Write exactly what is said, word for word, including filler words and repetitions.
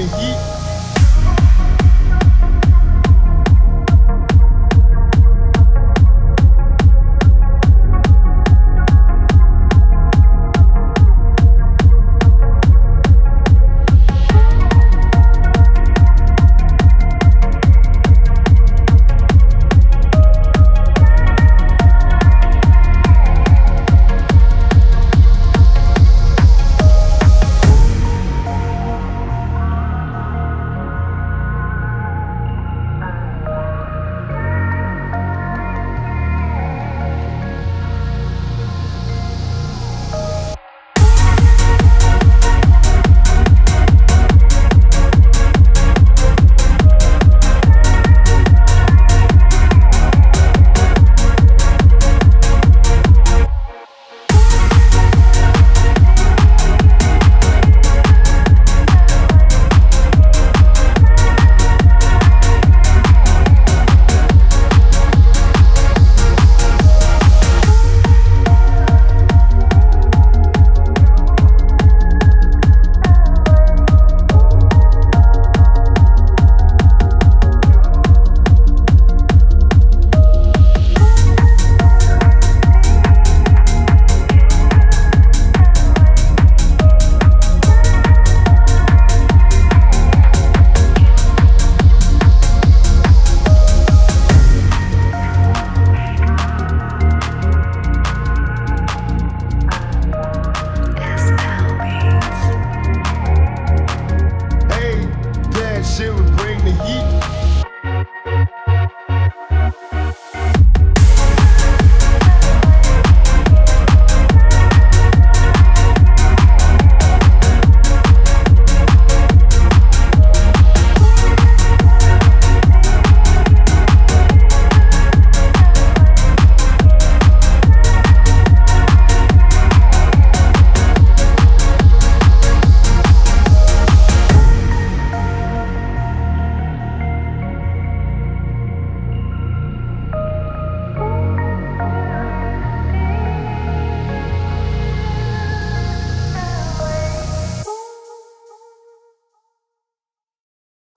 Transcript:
the heat